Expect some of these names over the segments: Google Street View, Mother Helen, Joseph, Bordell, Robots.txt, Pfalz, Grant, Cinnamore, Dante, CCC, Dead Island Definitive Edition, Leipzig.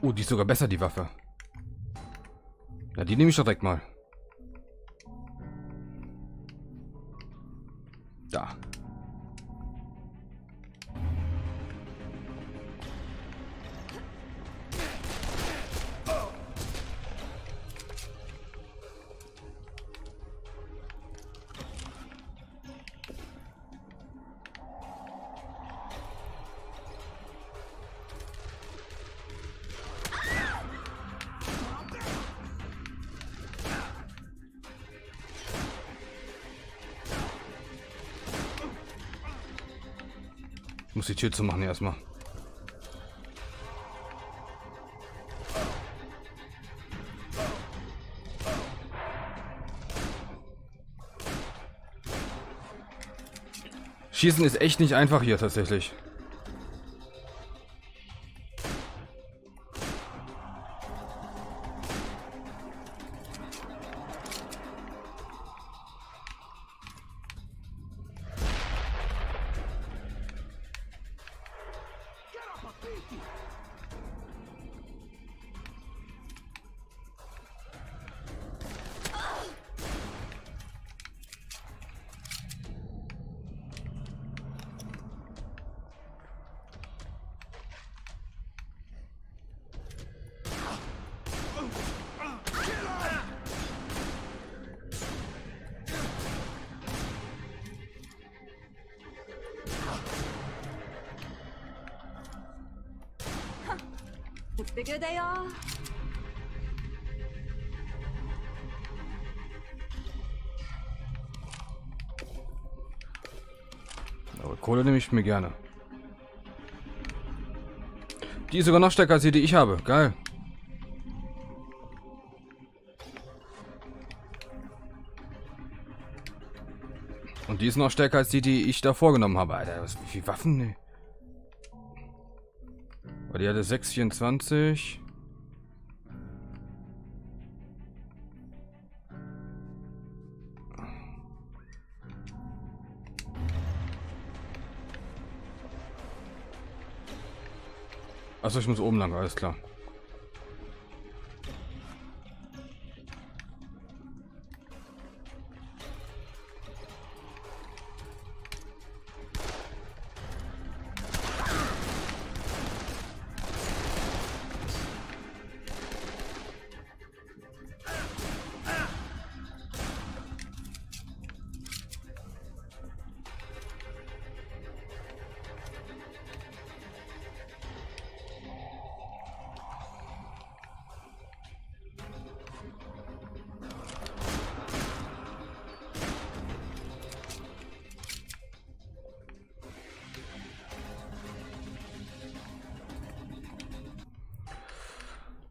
Oh, die ist sogar besser, die Waffe. Na, die nehme ich doch direkt mal. Da. Muss die Tür zu machen erstmal. Schießen ist echt nicht einfach hier tatsächlich. Bigger they are. Aber Kohle nehme ich mir gerne. Die ist sogar noch stärker als die, die ich habe. Geil. Und die ist noch stärker als die, die ich da vorgenommen habe. Alter, was, wie viele Waffen? Nee. Die hatte 624. Achso, ich muss oben lang, alles klar.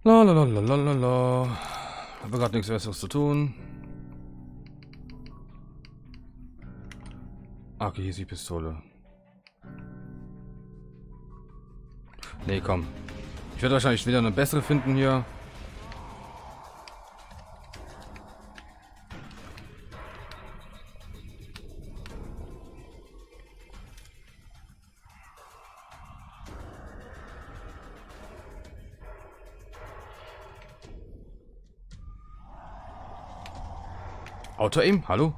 Lalalala. Habe gerade nichts Besseres zu tun. Okay, hier ist die Pistole. Nee, komm. Ich werde wahrscheinlich wieder eine bessere finden hier. Auto-Aim, hallo?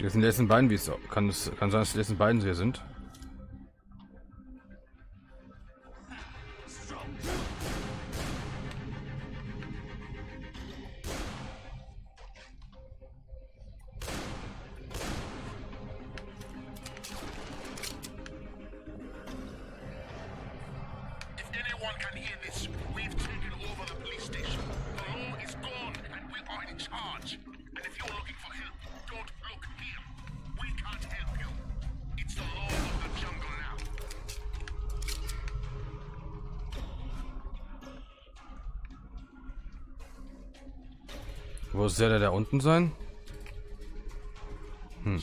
Das sind die letzten beiden, wie es kann sein, dass die letzten beiden hier sind. Wo soll der da unten sein? Hm.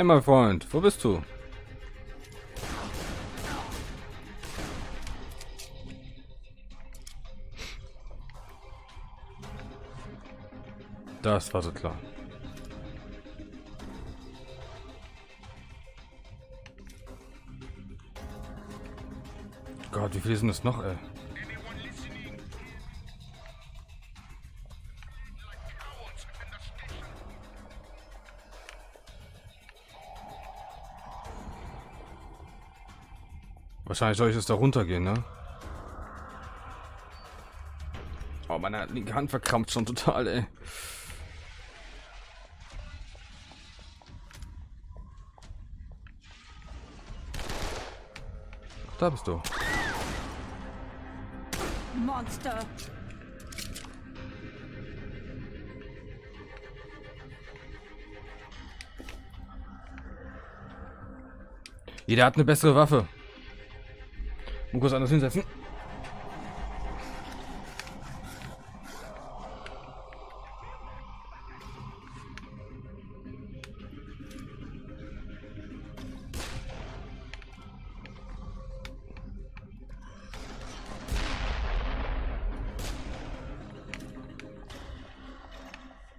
Hey, mein Freund, wo bist du? Das war so klar. Gott, wie viele sind es noch, ey? Wahrscheinlich soll ich jetzt da runtergehen, ne? Oh, meine linke Hand verkrampft schon total, ey. Da bist du. Monster. Jeder hat eine bessere Waffe. Muss kurz anders hinsetzen.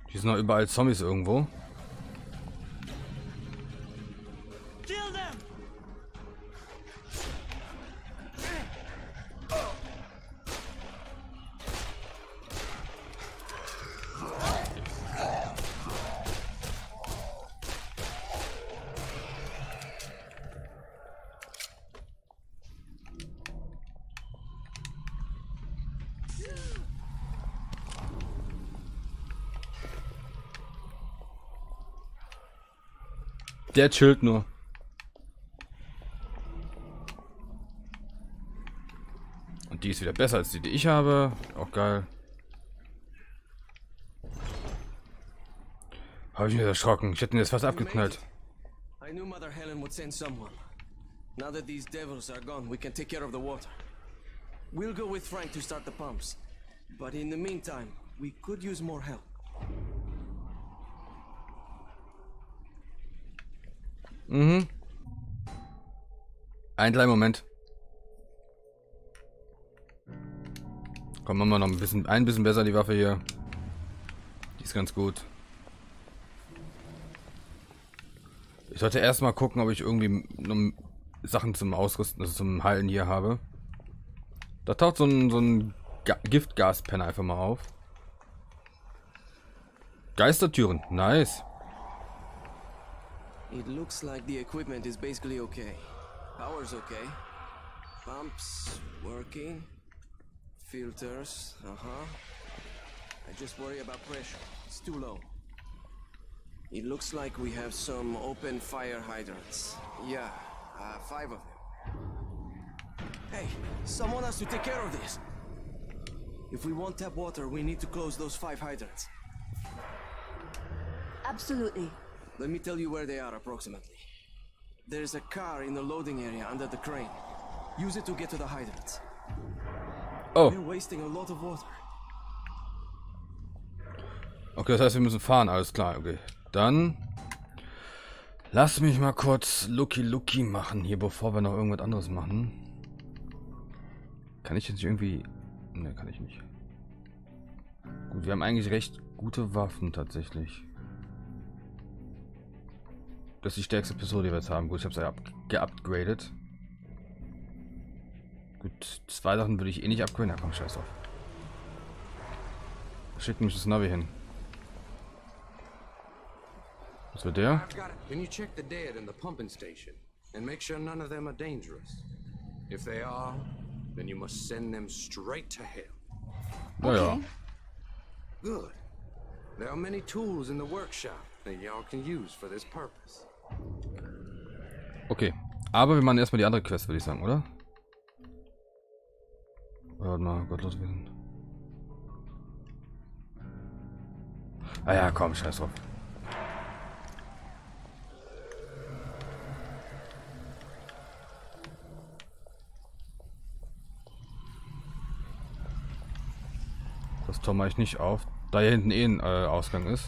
Hier sind noch überall Zombies irgendwo. Der chillt nur. Und die ist wieder besser als die, die ich habe. Auch geil. Habe ich mich erschrocken. Ich hätte ihn jetzt fast abgeknallt. I knew Mother Helen would send someone. Now that these devils are gone, we can take care of the water. We'll go with Frank to start the pumps. But in the meantime, we could use more help. Mhm. Einen kleinen Moment. Komm, machen wir noch ein bisschen besser die Waffe hier. Die ist ganz gut. Ich sollte erstmal gucken, ob ich irgendwie Sachen zum Ausrüsten, also zum Heilen hier habe. Da taucht so ein Giftgaspenner einfach mal auf. Geistertüren, nice. It looks like the equipment is basically okay. Power's okay. Pumps working. Filters, I just worry about pressure. It's too low. It looks like we have some open fire hydrants. Yeah, 5 of them. Hey, someone has to take care of this. If we want tap water, we need to close those 5 hydrants. Absolutely. Let me tell you where they are approximately. There's a car in the loading area under the crane. Use it to get to the hydrant. Oh. We're wasting a lot of water. Okay, das heißt, wir müssen fahren, alles klar, okay. Dann lass mich mal kurz Lucky machen hier, bevor wir noch irgendwas anderes machen. Kann ich jetzt irgendwie... Ne, kann ich nicht. Gut, wir haben eigentlich recht gute Waffen tatsächlich. Das ist die stärkste Pistole, die wir jetzt haben. Gut, ich habe es ja geupgradet. Gut, 2 Sachen würde ich eh nicht upgraden. Na komm, scheiß auf. Da schickt mich das Navi hin. Was wird der? Can you check the dead in the pumping station and make sure none of them are dangerous? If they are, then you must send them straight to hell. Naja. Good. There are many tools in the workshop that y'all can use for this purpose. Okay, aber wir machen erstmal die andere Quest, würde ich sagen, oder? Warte mal, gottlos werden. Ah ja, komm, scheiß drauf. Das Tor mache ich nicht auf, da hier hinten eh ein Ausgang ist.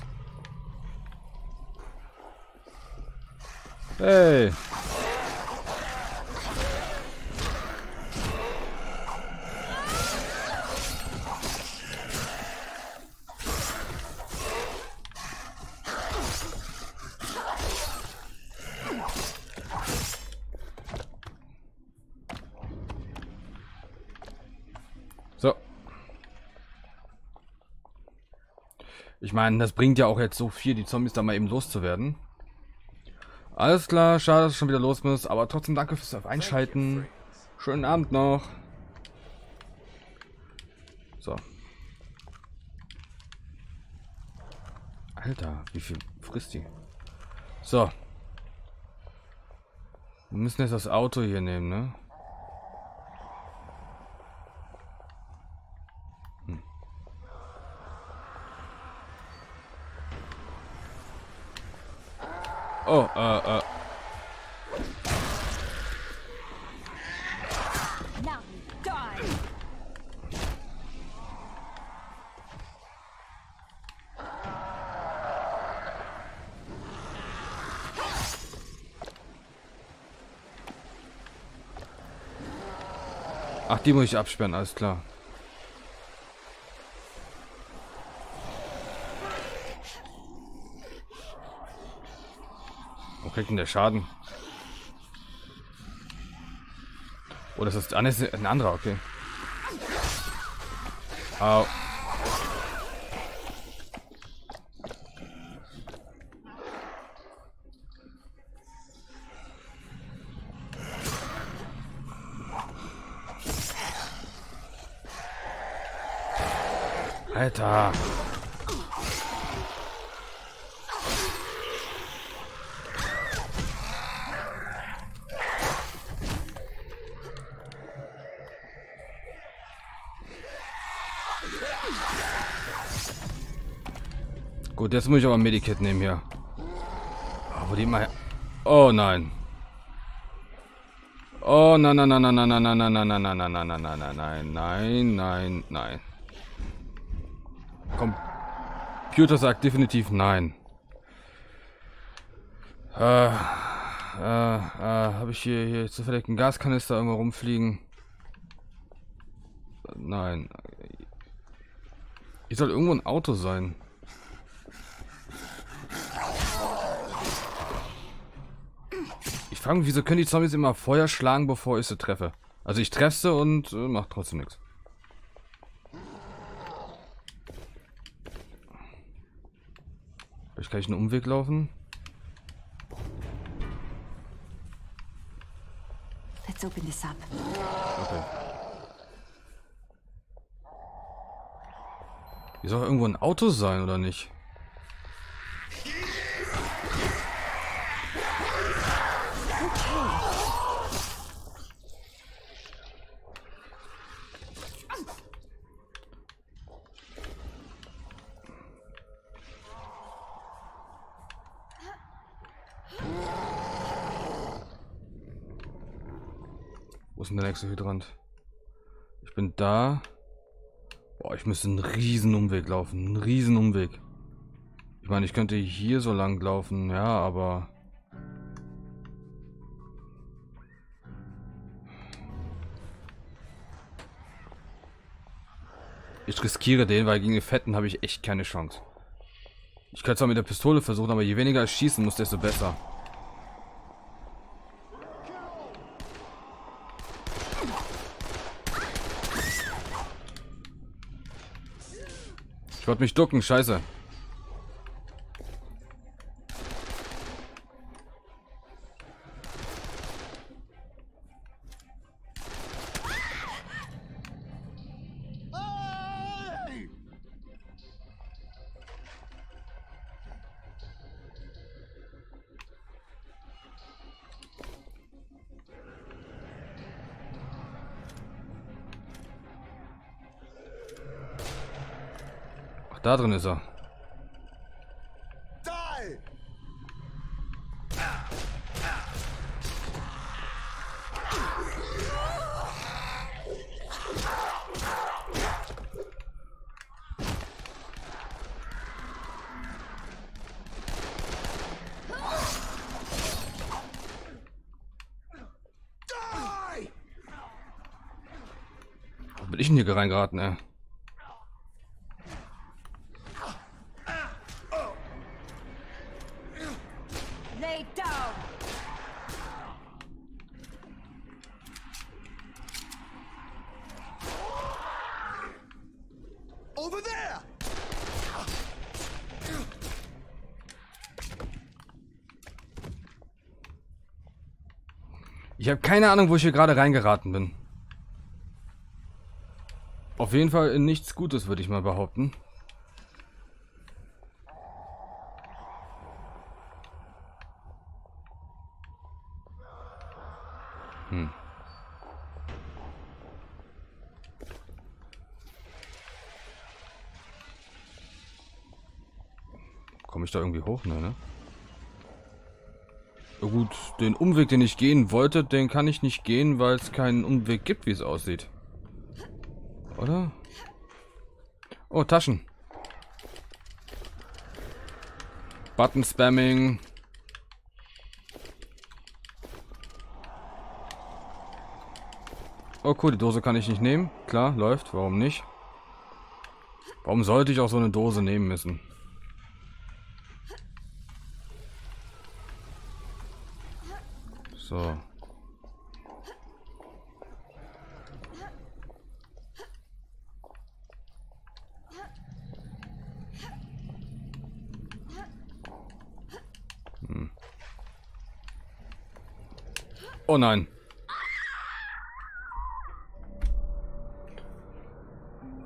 Hey. Ich meine, das bringt ja auch jetzt so viel, die Zombies da mal eben loszuwerden. Alles klar, schade, dass es schon wieder los muss, aber trotzdem danke fürs Einschalten. Schönen Abend noch. So. Alter, wie viel frisst die? So. Wir müssen jetzt das Auto hier nehmen, ne? Oh, Ach, die muss ich absperren, alles klar. Kriegt denn der Schaden? Oh, das ist ein anderer, okay. Au. Alter. Gut, jetzt muss ich aber ein Medikit nehmen hier. Oh, wo die mal. Oh nein. Oh nein, nein, nein, nein, nein, nein, nein, nein, nein, nein, nein, nein, nein, nein, nein, nein, nein. Computer sagt definitiv nein. Habe ich hier zufällig einen Gaskanister irgendwo rumfliegen? Nein. Hier soll irgendwo ein Auto sein. Ich frage mich, wieso können die Zombies immer Feuer schlagen, bevor ich sie treffe? Also ich treffe sie und macht trotzdem nichts. Vielleicht kann ich einen Umweg laufen. Let's open this up. Okay. Hier soll irgendwo ein Auto sein, oder nicht? Wo ist denn der nächste Hydrant? Ich bin da. Boah, ich müsste einen riesen Umweg laufen. Einen riesen Umweg. Ich meine, ich könnte hier so lang laufen. Ja, aber... ich riskiere den, weil gegen die Fetten habe ich echt keine Chance. Ich könnte zwar mit der Pistole versuchen, aber je weniger ich schießen muss, desto besser. Ich wollte mich ducken, scheiße. Da drin ist er. bin ich denn hier reingeraten, ey? Ich habe keine Ahnung, wo ich hier gerade reingeraten bin. Auf jeden Fall in nichts Gutes, würde ich mal behaupten. Komme ich da irgendwie hoch? Nein, ne? Gut, den Umweg, den ich gehen wollte, den kann ich nicht gehen, weil es keinen Umweg gibt, wie es aussieht. Oder? Oh, Taschen. Button-Spamming. Oh cool, die Dose kann ich nicht nehmen. Klar, läuft. Warum nicht? Warum sollte ich auch so eine Dose nehmen müssen? So. Oh nein.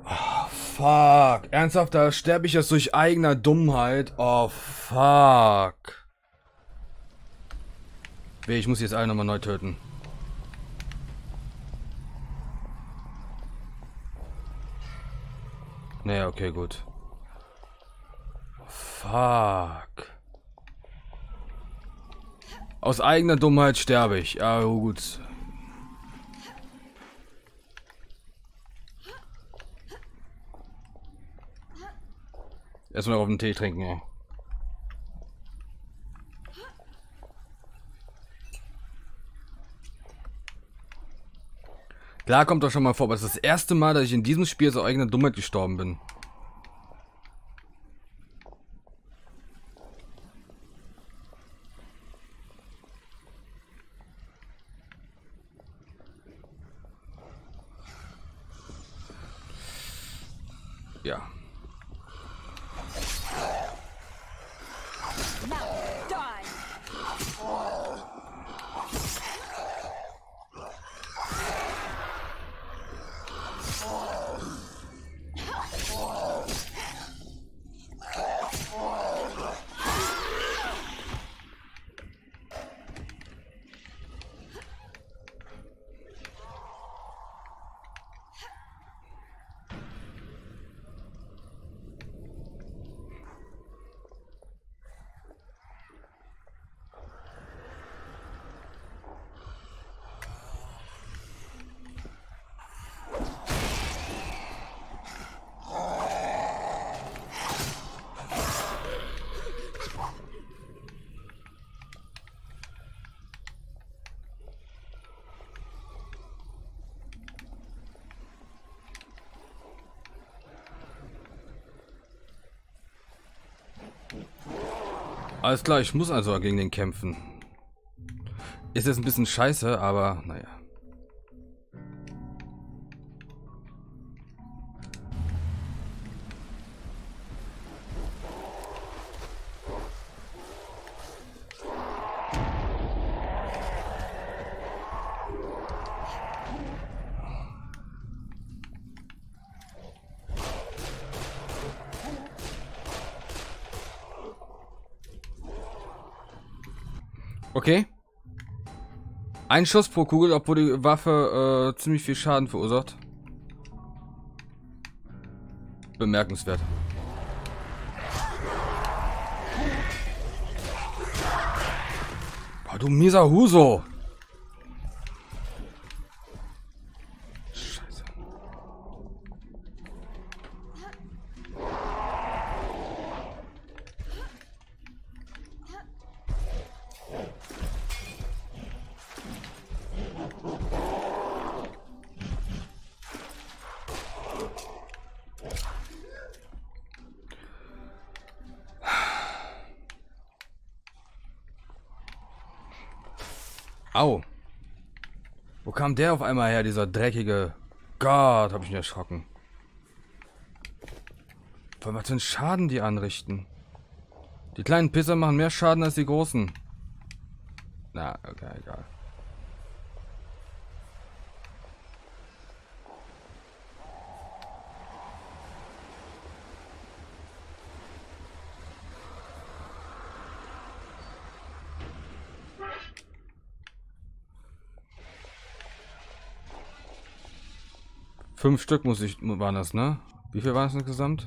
Oh, fuck. Ernsthaft, da sterbe ich jetzt durch eigener Dummheit. Oh, fuck. Ich muss jetzt alle nochmal neu töten. Naja, okay, gut. Fuck. Aus eigener Dummheit sterbe ich. Ja, gut. Erstmal noch auf den Tee trinken, ey. Klar kommt doch schon mal vor, aber es ist das erste Mal, dass ich in diesem Spiel so eigener Dummheit gestorben bin. Ja. Alles klar, ich muss also gegen den kämpfen. Ist jetzt ein bisschen scheiße, aber naja. Okay. Ein Schuss pro Kugel, obwohl die Waffe ziemlich viel Schaden verursacht. Bemerkenswert. Boah, du mieser Huso! Scheiße. Au. Wo kam der auf einmal her, dieser dreckige... Gott, hab ich mich erschrocken. Was für einen Schaden die anrichten. Die kleinen Pisser machen mehr Schaden als die großen. Na, okay, egal. Fünf Stück waren das, ne? Wie viel waren es insgesamt?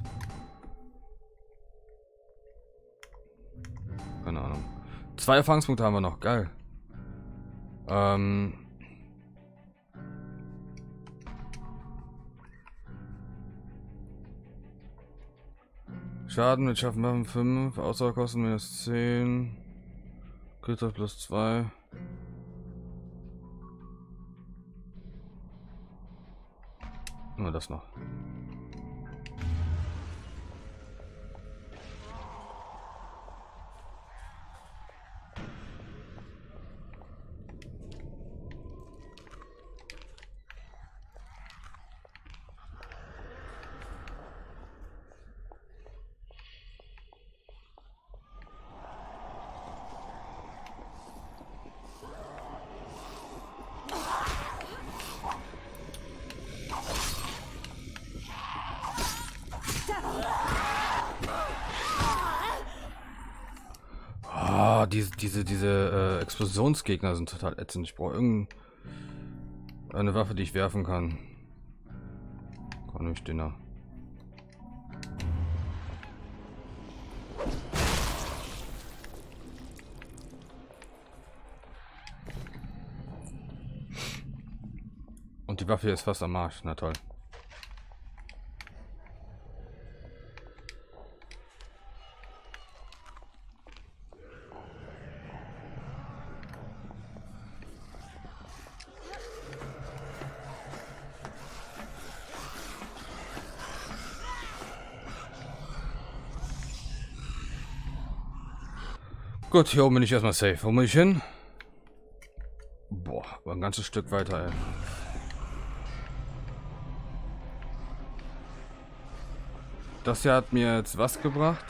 Keine Ahnung. 2 Erfahrungspunkte haben wir noch. Geil. Schaden mit scharfen Waffen 5. Ausdauerkosten minus 10. Kriegskraft plus 2. Nur das noch. Diese Explosionsgegner sind total ätzend. Ich brauche irgendeine Waffe, die ich werfen kann. Kann ich den da? Und die Waffe hier ist fast am Arsch. Na toll. Gut, hier oben bin ich erstmal safe. Wo muss ich hin? Boah, aber ein ganzes Stück weiter, ey. Das hier hat mir jetzt was gebracht.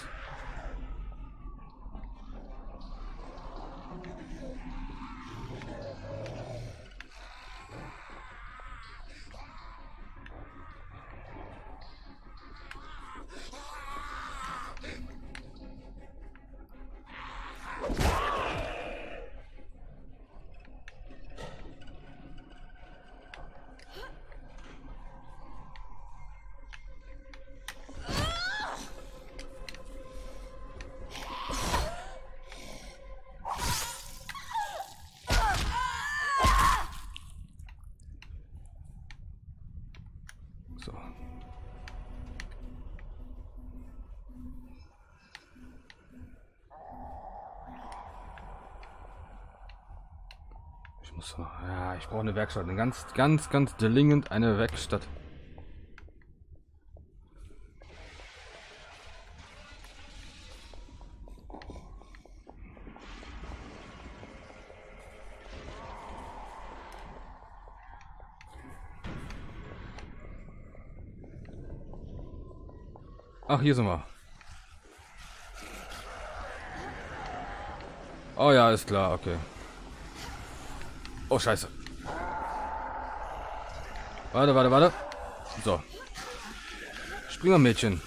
Ja, ich brauche eine Werkstatt. Eine ganz dringend eine Werkstatt. Ach, hier sind wir. Oh ja, ist klar, okay. Oh, scheiße. Warte. So. Springer-Mädchen.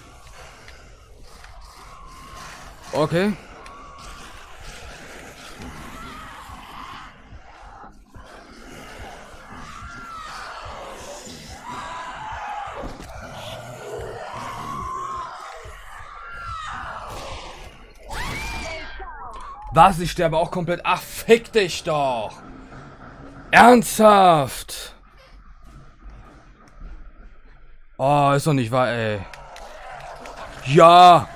Okay. Was? Ich sterbe auch komplett? Ach, fick dich doch! Ernsthaft? Oh, ist doch nicht wahr, ey. Ja,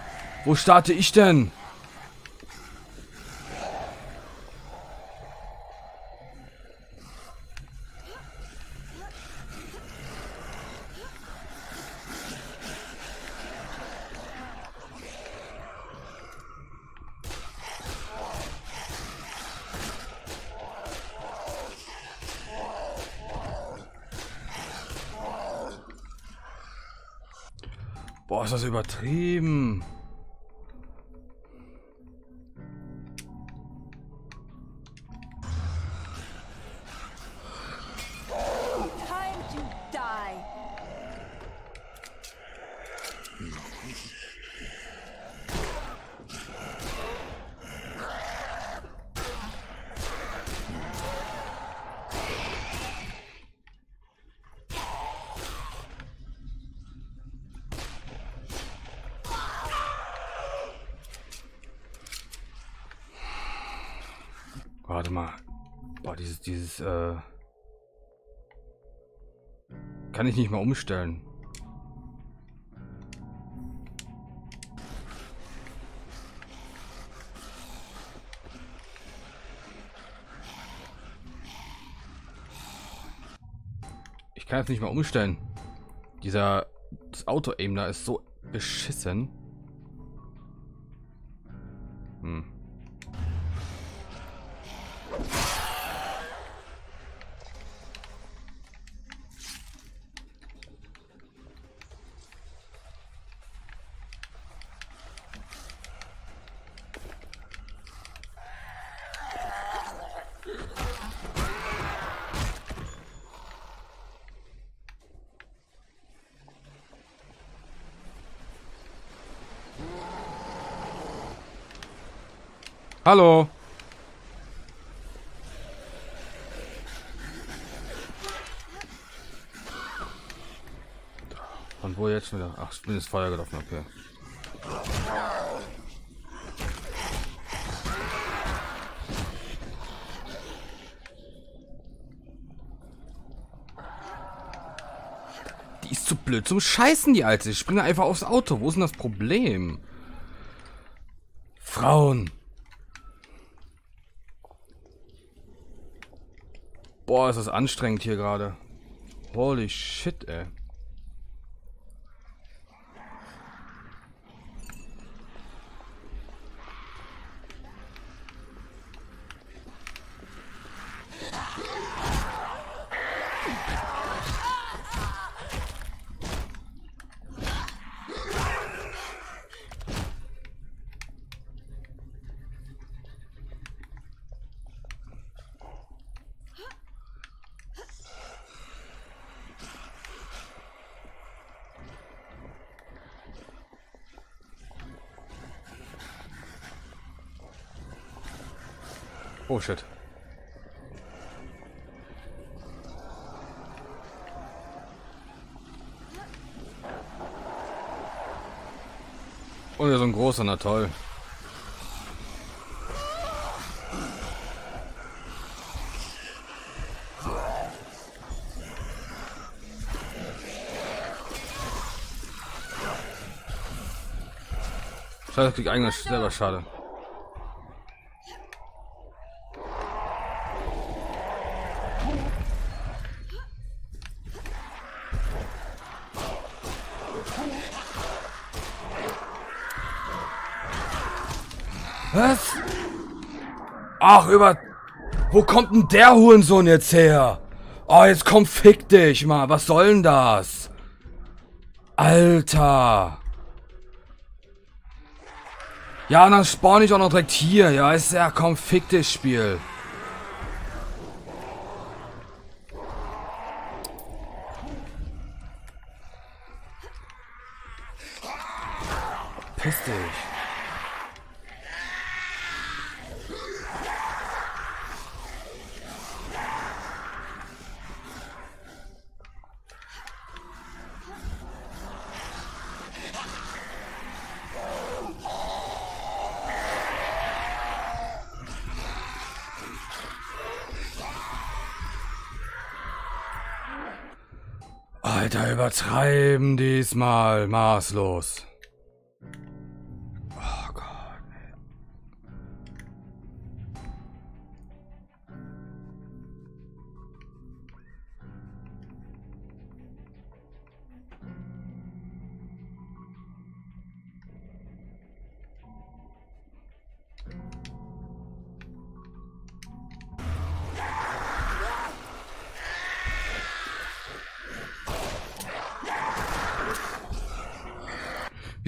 wo starte ich denn? Boah, ist das übertrieben. Warte mal. Boah, dieses kann ich nicht mal umstellen. Ich kann es nicht mal umstellen. Das Auto-Aim da ist so beschissen. Hallo. Und wo jetzt wieder? Ach, ich bin ins Feuer gelaufen, okay. Die ist zu blöd zum Scheißen, die Alte. Ich springe einfach aufs Auto. Wo ist denn das Problem? Frauen. Boah, ist das anstrengend hier gerade. Holy shit, ey. Oh shit. Und so ein großer, na toll. Scheiße, krieg ich eigentlich selber schade. Was? Ach, wo kommt denn der Hurensohn jetzt her? Oh, jetzt komm, fick dich mal. Was soll denn das? Alter. Ja, und dann spawn ich auch noch direkt hier. Ja, ist ja, komm, fick dich, Spiel. Piss dich. Alter, übertreiben diesmal maßlos. Oh Gott.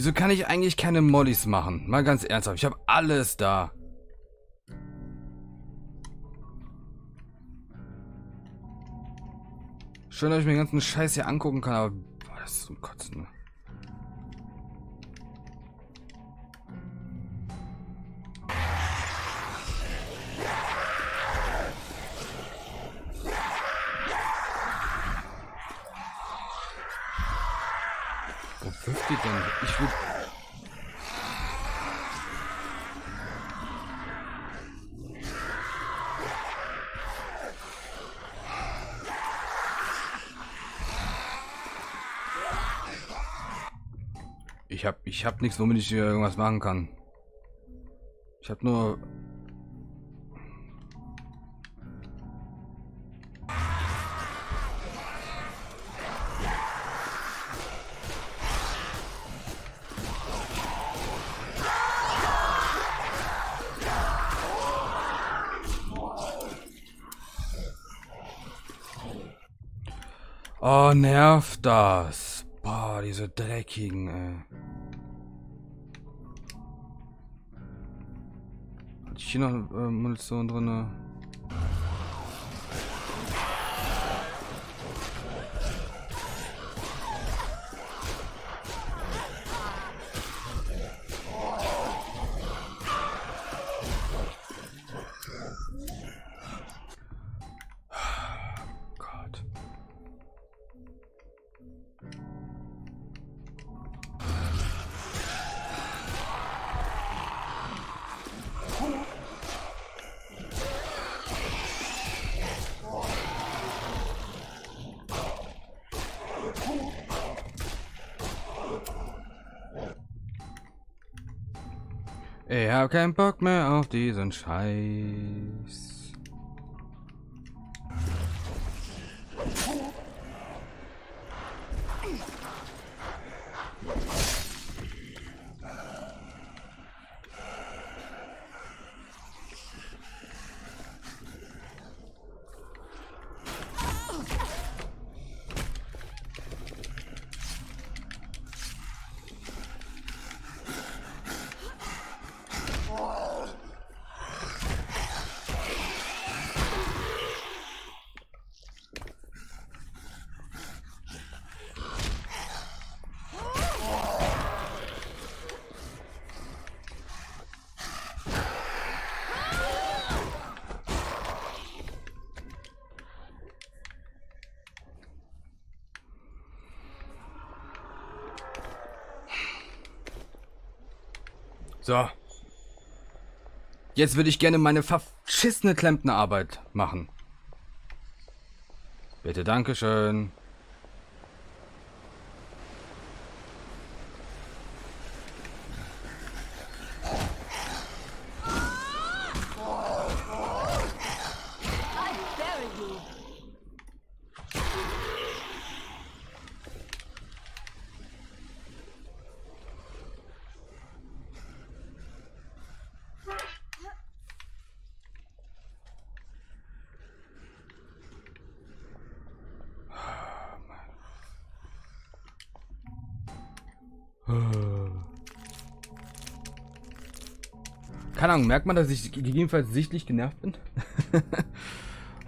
Wieso kann ich eigentlich keine Mollys machen? Mal ganz ernsthaft, ich habe alles da. Schön, dass ich mir den ganzen Scheiß hier angucken kann, aber boah, das ist zum Kotzen. Wo wirft die denn? Ich will... Ich hab nichts, womit ich hier irgendwas machen kann. Ich hab nur... Oh, nervt das. Boah, diese dreckigen, ey. Hier noch Munition drin. Gott. Ich hab keinen Bock mehr auf diesen Scheiß. So. Jetzt würde ich gerne meine verschissene Klempnerarbeit machen. Bitte, dankeschön. Keine Ahnung, merkt man, dass ich gegebenenfalls sichtlich genervt bin?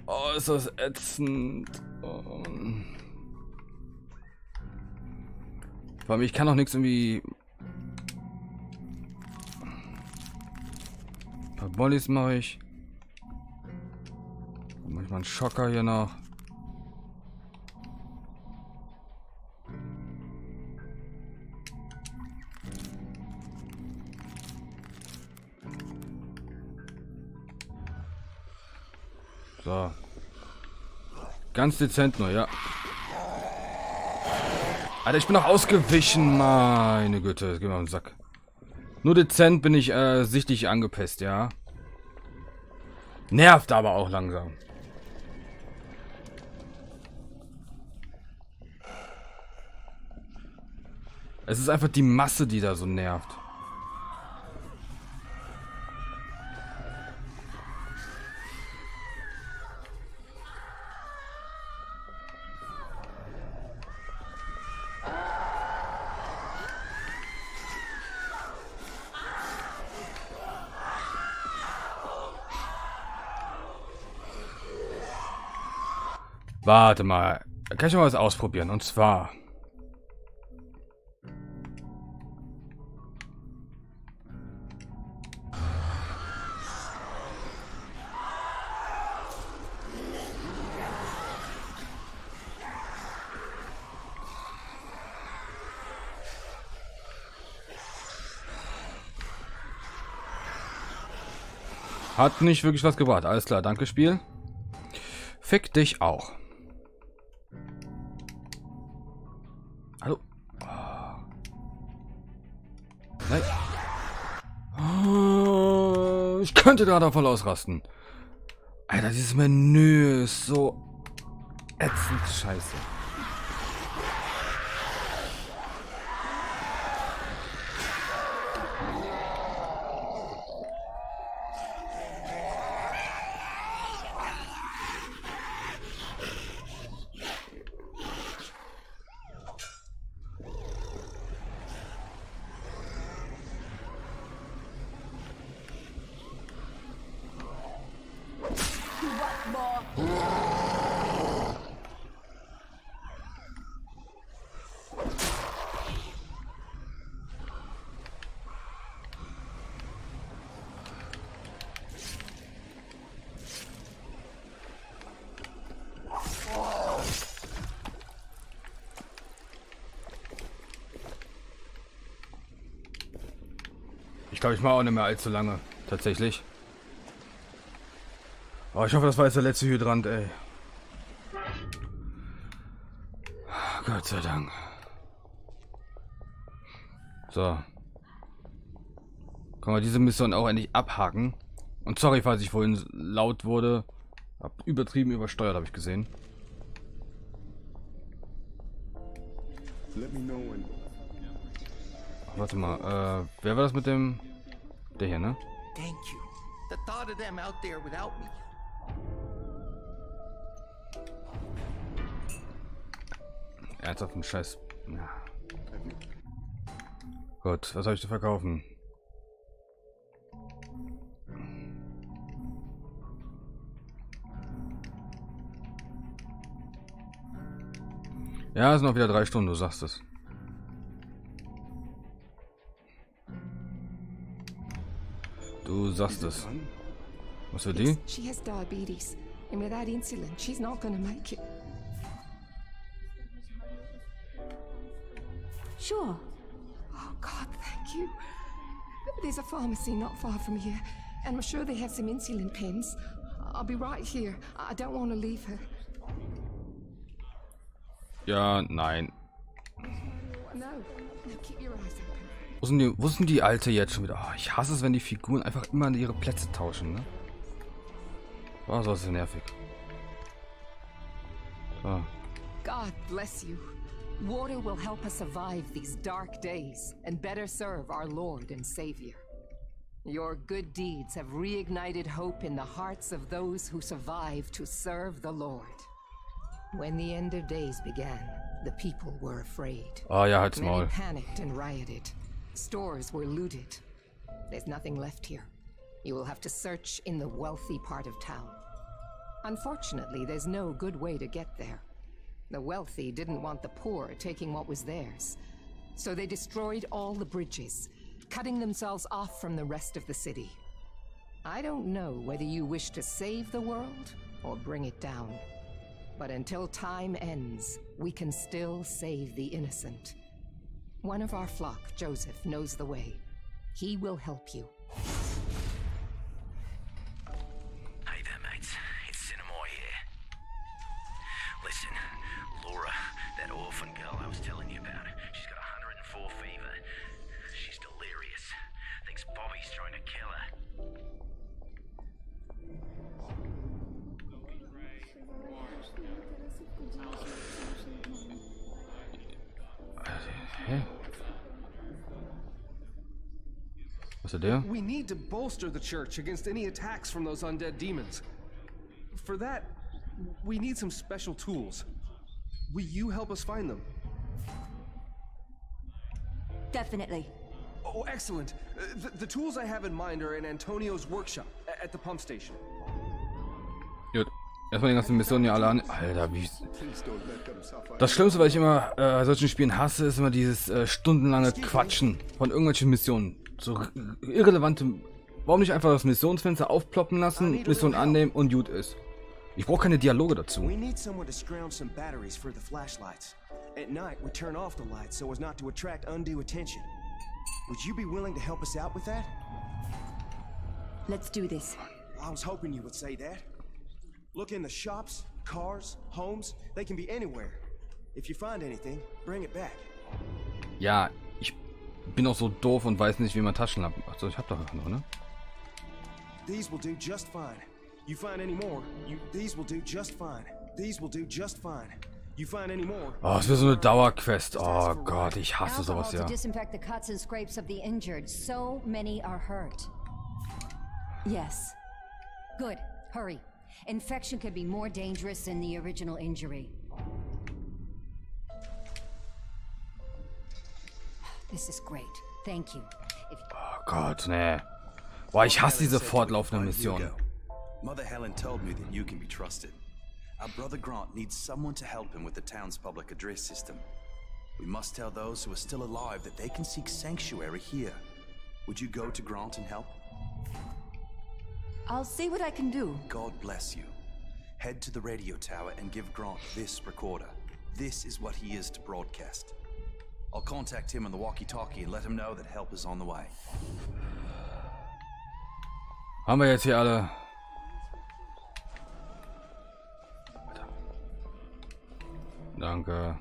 Oh, ist das ätzend. Oh. Vor allem, ich kann auch nichts irgendwie... Ein paar Bollys mache ich. Und manchmal einen Schocker hier noch. So. Ganz dezent nur, ja. Alter, ich bin noch ausgewichen. Meine Güte, jetzt gehen wir auf den Sack. Nur dezent bin ich sichtlich angepisst, ja. Nervt aber auch langsam. Es ist einfach die Masse, die da so nervt. Warte mal. Kann ich mal was ausprobieren? Und zwar... Hat nicht wirklich was gebracht. Alles klar, danke Spiel. Fick dich auch. Hallo. Nein. Oh, ich könnte da voll ausrasten. Alter, dieses Menü ist so ätzend scheiße. Ich glaube, ich mache auch nicht mehr allzu lange. Tatsächlich. Oh, ich hoffe, das war jetzt der letzte Hydrant, ey. Gott sei Dank. So. Können wir diese Mission auch endlich abhaken. Und sorry, falls ich vorhin laut wurde. Hab übertrieben übersteuert, habe ich gesehen. Ach, warte mal. Wer war das mit dem... Der hier, ne? Thank you. The thought of them out there without me. Ernsthaft ein Scheiß. Ja. Gut, was habe ich zu verkaufen? Ja, es sind noch wieder 3 Stunden, du sagst es. Du sagst es. Was für die? She has diabetes and without insulin she's not gonna make it. Sure. Oh God, thank you. There's a pharmacy not far from here and I'm sure they have some insulin pens. I'll be right here. I don't want to leave her. Ja, nein. No. Keep your eyes open. Wo sind die Alte jetzt schon wieder? Oh, ich hasse es, wenn die Figuren einfach immer ihre Plätze tauschen, ne? Oh, so ist es nervig. So. God bless you. Water will help us survive these dark days and better serve our Lord and Savior. Your good deeds have reignited hope in the hearts of those who survived to serve the Lord. When the end of days began, the people were afraid. Oh ja, halt's Maul. Many panicked and rioted. Stores were looted. There's nothing left here. You will have to search in the wealthy part of town. Unfortunately, there's no good way to get there. The wealthy didn't want the poor taking what was theirs. So they destroyed all the bridges, cutting themselves off from the rest of the city. I don't know whether you wish to save the world or bring it down. But until time ends, we can still save the innocent. One of our flock, Joseph, knows the way. He will help you. Hey there, mates. It's Cinnamore here. Listen, Laura, that orphan girl I was telling you about, she's got 104 fever. She's delirious. Thinks Bobby's trying to kill her. Hey. What's the deal? We need to bolster the church against any attacks from those undead demons. For that, we need some special tools. Will you help us find them? Definitely. Oh, excellent. The tools I have in mind are in Antonio's workshop at the pump station. Good. Erstmal die ganzen Missionen ja alle an. Alter, wie... Das Schlimmste, was ich immer solchen Spielen hasse, ist immer dieses stundenlange Quatschen von irgendwelchen Missionen. So irrelevante... Warum nicht einfach das Missionsfenster aufploppen lassen, Mission annehmen und gut ist. Ich brauche keine Dialoge dazu. Would you be willing to help us out with that? Let's do this. I was hoping you would say that. Look in the shops, cars, homes, they can be anywhere. If you find anything, bring it back. Ja, ich bin auch so doof und weiß nicht, wie man Taschenlampen macht. So, ich hab doch noch, ne? These will do just fine. You find any more, these will do just fine. These will do just fine. Oh, es wäre so eine Dauerquest. Oh Gott, ich hasse sowas, ja. Oh Gott, nee. Boah, ich hasse diese fortlaufende Mission. Mother Helen told me that you can be trusted. Our brother Grant needs someone to help him with the town's public address system. We must tell those who are still alive that they can seek sanctuary here. Would you go to Grant and help? I'll see what I can do. God bless you. Head to the radio tower and give Grant this recorder. This is what he is to broadcast. I'll contact him on the walkie-talkie and let him know that help is on the way. Haben wir jetzt hier alle? Danke.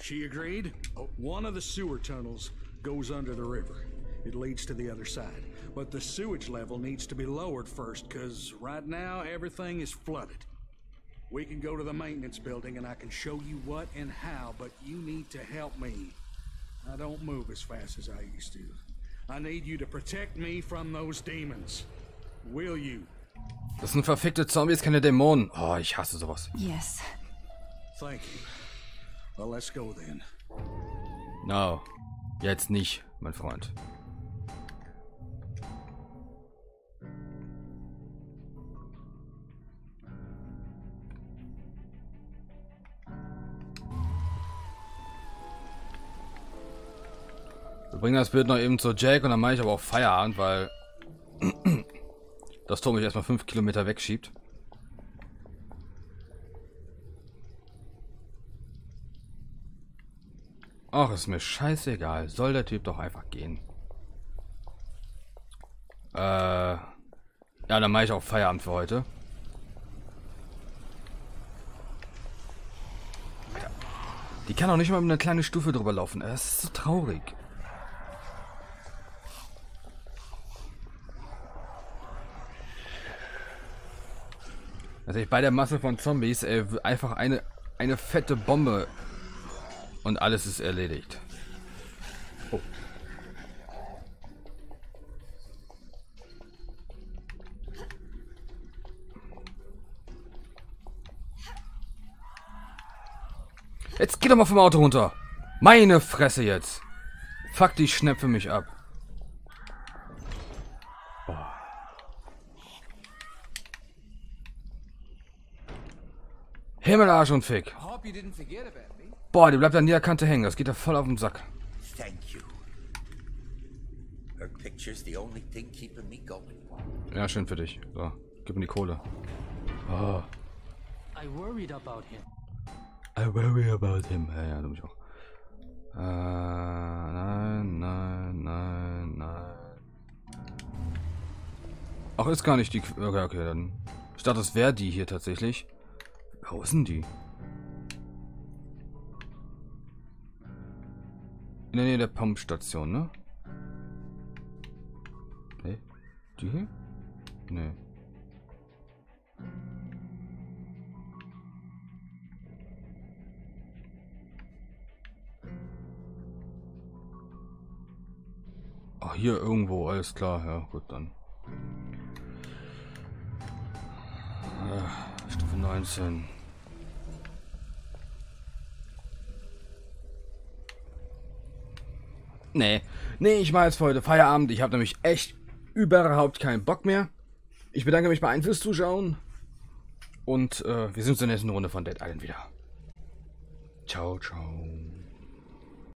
She agreed. One of the sewer tunnels goes under the river. It leads to the other side. But the sewage level needs to be lowered first, because right now everything is flooded. We can go to the maintenance building and I can show you what and how, but you need to help me. I don't move as fast as I used to. I need you to protect me from those demons. Will you? Das sind verfickte Zombies, keine Dämonen. Oh, ich hasse sowas. Yes. Thank you. Well, let's go then. No. Jetzt nicht, mein Freund. Wir bringen das Bild noch eben zu Jack und dann mache ich aber auch Feierabend, weil... das Tor mich erstmal 5 Kilometer wegschiebt. Ach, ist mir scheißegal. Soll der Typ doch einfach gehen. Ja, dann mache ich auch Feierabend für heute. Die kann auch nicht mal mit einer kleinen Stufe drüber laufen. Das ist so traurig. Also ich bei der Masse von Zombies einfach eine fette Bombe und alles ist erledigt. Oh. Jetzt geh doch mal vom Auto runter. Meine Fresse jetzt. Fuck, die schnäpfe mich ab. Himmel, Arsch und Fick. Boah, die bleibt an der Kante hängen. Das geht ja voll auf den Sack. Ja, schön für dich. So, gib mir die Kohle. Oh. I worry about him. Ja, du mich auch. Nein. Ach, ist gar nicht die... Okay, dann... Ich dachte, das wäre die hier tatsächlich. Wo sind die? In der Nähe der Pumpstation, ne? Ne? Die hier? Ne. Ach, hier irgendwo, alles klar. Ja, gut, dann. Stufe 19. Nee, ich mache jetzt für heute Feierabend. Ich habe nämlich echt überhaupt keinen Bock mehr. Ich bedanke mich bei allen fürs Zuschauen. Und wir sehen uns in der nächsten Runde von Dead Island wieder. Ciao, ciao.